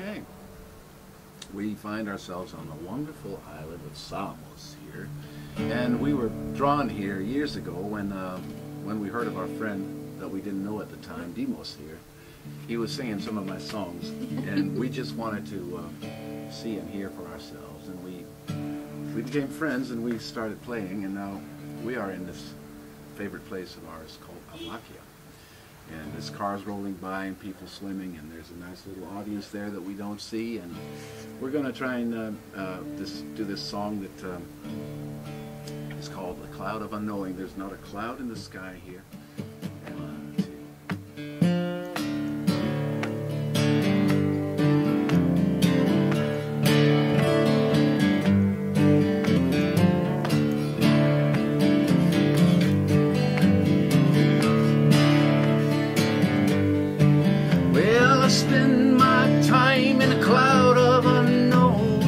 Okay. We find ourselves on the wonderful island of Samos here. And we were drawn here years ago when we heard of our friend that we didn't know at the time, Dimos here. He was singing some of my songs, and we just wanted to see and hear for ourselves. And we became friends, and we started playing, and now we are in this favorite place of ours called Avlakia. And there's cars rolling by and people swimming, and there's a nice little audience there that we don't see. And we're going to try and do this song that is called The Cloud of Unknowing. There's not a cloud in the sky here. I spend my time in a cloud of unknowing,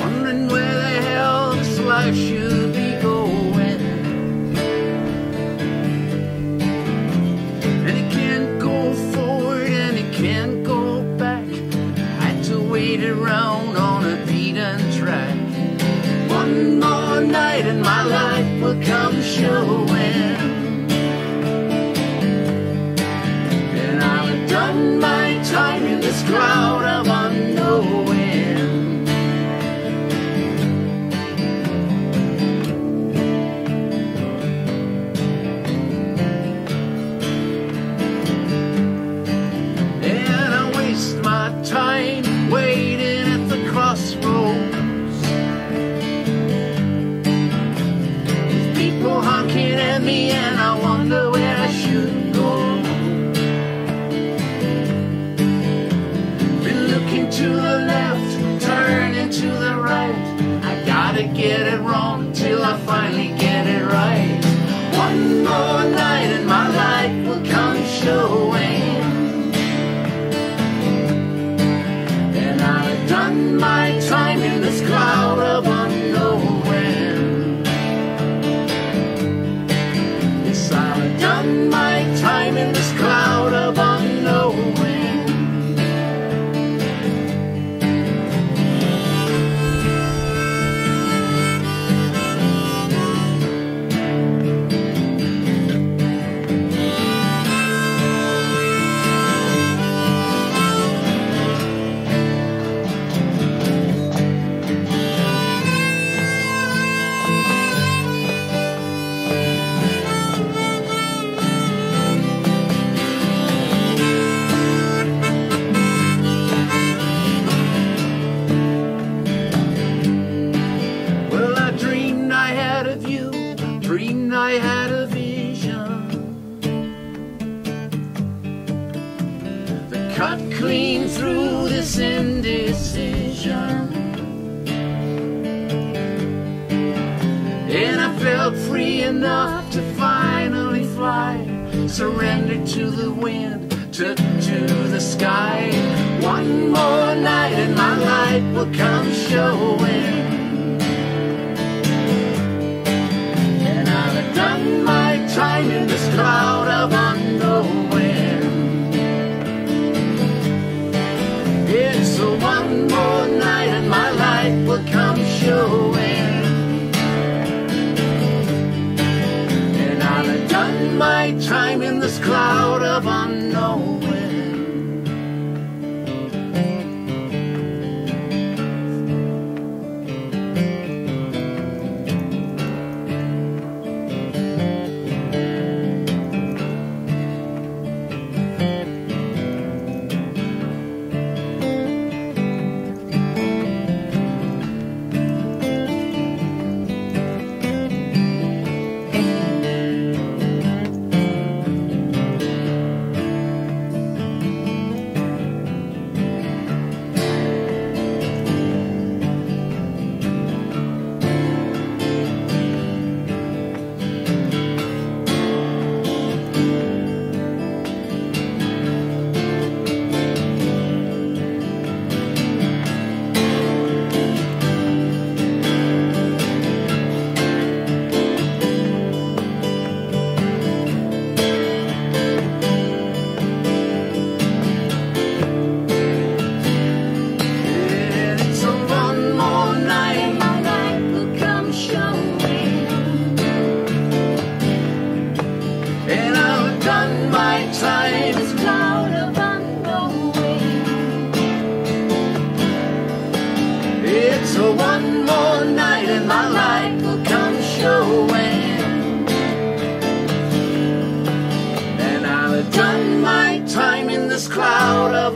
wondering where the hell this life should be going. And it can't go forward and it can't go back. I had to wait around on a beaten track. One more night and my life will come showing. Done my time in this cloud of unknowing. And I waste my time waiting at the crossroads, with people honking at me, and I wonder where I should go. To the left, turning to the right. I gotta get it wrong till I finally get it right. One more night and my light will come showing. And I've done my time in this cloud of unknowing. Yes, I've done my time in this cloud of unknowing. Dreamed I had a vision that cut clean through this indecision, and I felt free enough to finally fly. Surrendered to the wind, took to the sky. One more night and my light will come showing. Done my time in this cloud of unknowing. It's a one more night and my light will come showing. And I've done my time in this cloud of unknowing.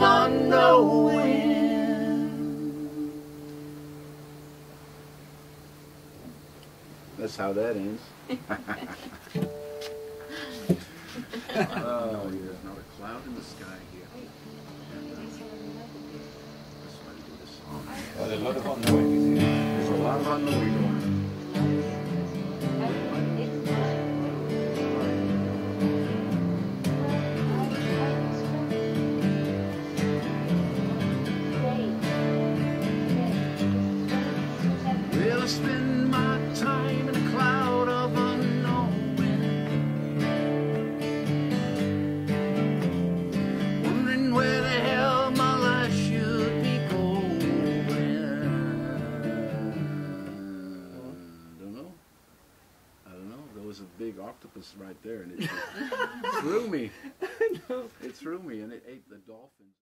unknowing. That's how that ends. No, there's not a cloud in the sky here. That's why I do this song. Well, there's a lot of unknowing. There's a lot of unknowing going on. I spend my time in a cloud of unknowing, wondering where the hell my life should be going. I don't know. There was a big octopus right there, and it threw me. It threw me, and it ate the dolphin.